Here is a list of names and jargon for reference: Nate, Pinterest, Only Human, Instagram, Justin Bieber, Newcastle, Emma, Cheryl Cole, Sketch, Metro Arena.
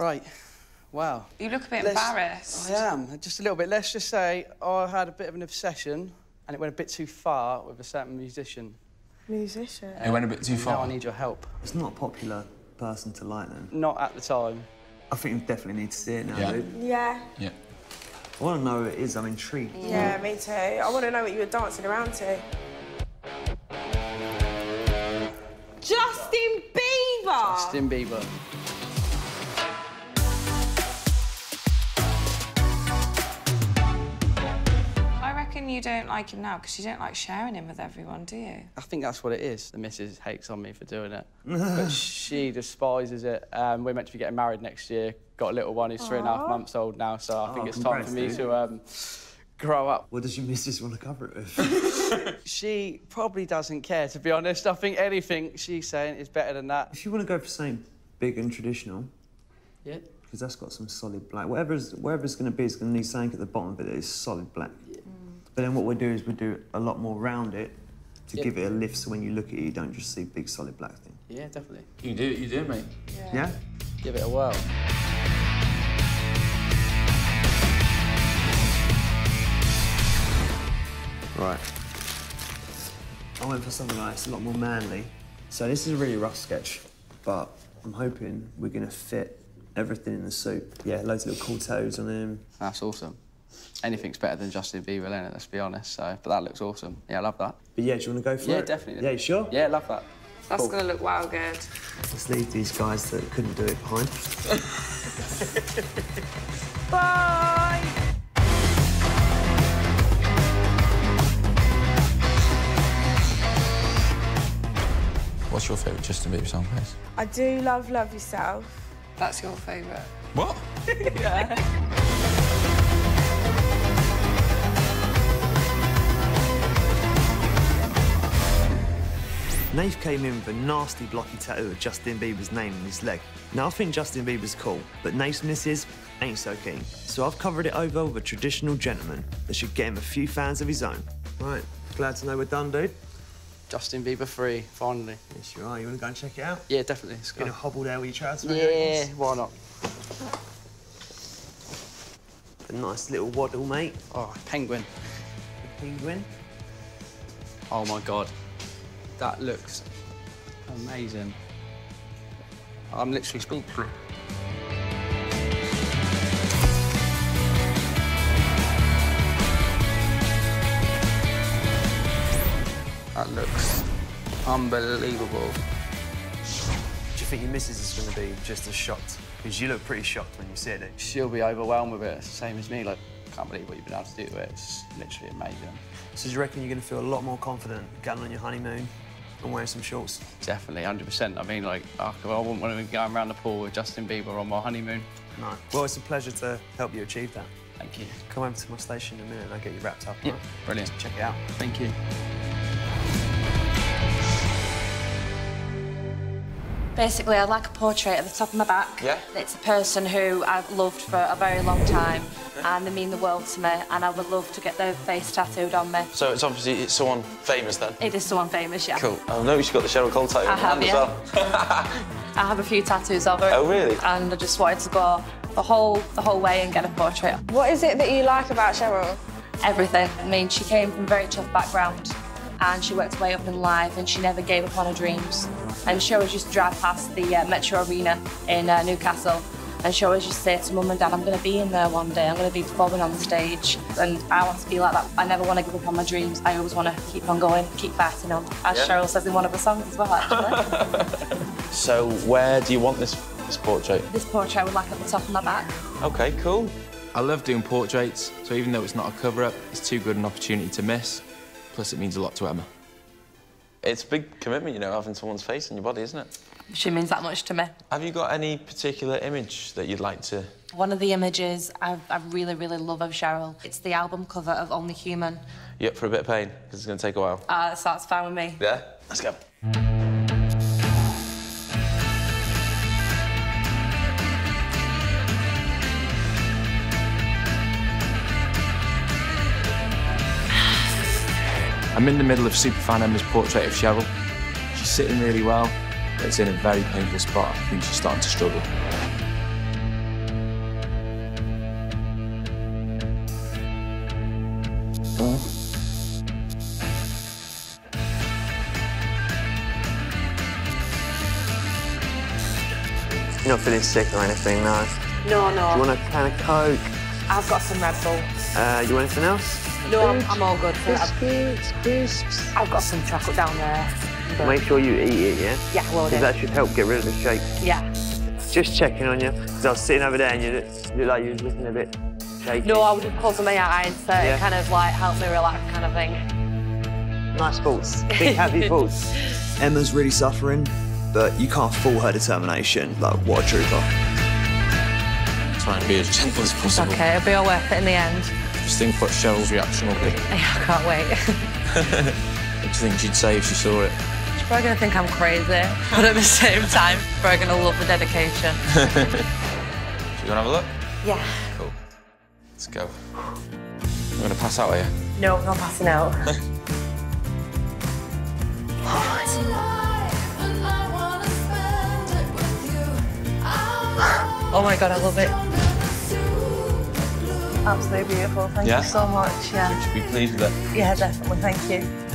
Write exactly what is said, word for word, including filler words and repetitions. Right. Wow. You look a bit let's, embarrassed. I am, just a little bit. Let's just say I had a bit of an obsession and it went a bit too far with a certain musician. Musician? It went a bit too far. Now I need your help. It's not a popular person to like them. Not at the time. I think you definitely need to see it now, yeah. Luke. Yeah. Yeah. I want to know who it is. I'm intrigued. Yeah, yeah, me too. I want to know what you were dancing around to. Justin Bieber! Justin Bieber. I reckon you don't like him now because you don't like sharing him with everyone, do you? I think that's what it is. The missus hates on me for doing it. But she despises it. Um, we're meant to be getting married next year. Got a little one who's Aww. three and a half months old now, so I oh, think it's time for me to um, grow up. What does your missus want to cover it with? She probably doesn't care, to be honest. I think anything she's saying is better than that. If you want to go for something big and traditional, yeah, because that's got some solid black. Whatever's, whatever it's going to be, it's going to need something at the bottom of it that is solid black. Yeah. Mm. But then what we'll do is we'll do a lot more round it to yep. give it a lift so when you look at it, you don't just see big solid black thing. Yeah, definitely. You do, you do, mate. Yeah? yeah? Give it a whirl. Right. I went for something like it's a lot more manly. So this is a really rough sketch, but I'm hoping we're going to fit everything in the suit. Yeah, loads of little cool toes on him. That's awesome. Anything's better than Justin Bieber, isn't it? Let's be honest. So, but that looks awesome. Yeah, I love that. But yeah, do you want to go for yeah, it? Yeah, definitely. Yeah, you sure? Yeah, love that. That's cool. Going to look wow good. Let's leave these guys that couldn't do it behind. Bye! What's your favourite Justin Bieber song, please? I do love Love Yourself. That's your favourite. What? Yeah. Nate came in with a nasty blocky tattoo of Justin Bieber's name on his leg. Now, I think Justin Bieber's cool, but Nate's missus ain't so keen. So I've covered it over with a traditional gentleman that should get him a few fans of his own. Right, glad to know we're done, dude. Justin Bieber free, finally. Yes, you are. You want to go and check it out? Yeah, definitely. It's good. Gonna hobble there with your trousers? Yeah, why not? A nice little waddle, mate. Oh, penguin. A penguin? Oh, my God. That looks amazing. I'm literally speechless. That looks unbelievable. Do you think your missus is going to be just as shocked? Because you look pretty shocked when you see it. She'll be overwhelmed with it, same as me. Like, I can't believe what you've been able to do with it. It's literally amazing. So do you reckon you're going to feel a lot more confident going on your honeymoon and wearing some shorts? Definitely, one hundred percent. I mean, like, I wouldn't want to be going around the pool with Justin Bieber on my honeymoon. No. Well, it's a pleasure to help you achieve that. Thank you. Come over to my station in a minute and I'll get you wrapped up. Yeah, right? Brilliant. Just check it out. Thank you. Basically, I'd like a portrait at the top of my back. Yeah. It's a person who I've loved for a very long time, yeah. and they mean the world to me, and I would love to get their face tattooed on me. So it's obviously it's someone famous, then? It is someone famous, yeah. Cool. I noticed you've got the Cheryl Cole tattoo on your hand as well. I have a few tattoos of her. Oh, really? And I just wanted to go the whole, the whole way and get a portrait. What is it that you like about Cheryl? Everything. I mean, she came from a very tough background, and she worked her way up in life, and she never gave up on her dreams. And she always used to drive past the uh, Metro Arena in uh, Newcastle, and she always used to say to Mum and Dad, I'm going to be in there one day, I'm going to be performing on the stage, and I want to be like that. I never want to give up on my dreams, I always want to keep on going, keep fighting on, as yeah. Cheryl says in one of her songs as well, actually. So where do you want this, this portrait? This portrait I would like at the top of my back. OK, cool. I love doing portraits, so even though it's not a cover-up, it's too good an opportunity to miss. Plus, it means a lot to Emma. It's a big commitment, you know, having someone's face on your body, isn't it? She means that much to me. Have you got any particular image that you'd like to...? One of the images I, I really, really love of Cheryl. It's the album cover of Only Human. You up for a bit of pain? Because it's going to take a while. Uh, so that's fine with me. Yeah? Let's go. I'm in the middle of superfan Emma's portrait of Cheryl. She's sitting really well, but it's in a very painful spot. I think she's starting to struggle. You're not feeling sick or anything, no? No, no. Do you want a can of Coke? I've got some Red Bull. Uh, you want anything else? No, I'm, I'm all good. Biscuits, crisps. I've got some chocolate down there. But... Make sure you eat it, yeah? Yeah, well done. Because that should help get rid of the shape. Yeah. Just checking on you, because I was sitting over there and you looked look like you were looking a bit shaky. No, I would have pulled something out, so yeah. It kind of like helped me relax kind of thing. Nice thoughts. Big happy thoughts. Emma's really suffering, but you can't fool her determination. Like, what a trooper. Try and be as gentle as possible. OK, it'll be all worth it in the end. Just think what Cheryl's reaction will be. Yeah, I can't wait. What do you think she'd say if she saw it? She's probably going to think I'm crazy, but at the same time, she's probably going to love the dedication. So you want to have a look? Yeah. Cool. Let's go. You're going to pass out, are you? No, I'm not passing out. Oh my God, I love it. Absolutely beautiful. Thank yeah. you so much. Yeah. Should we be pleased with it? Yeah, definitely. Thank you.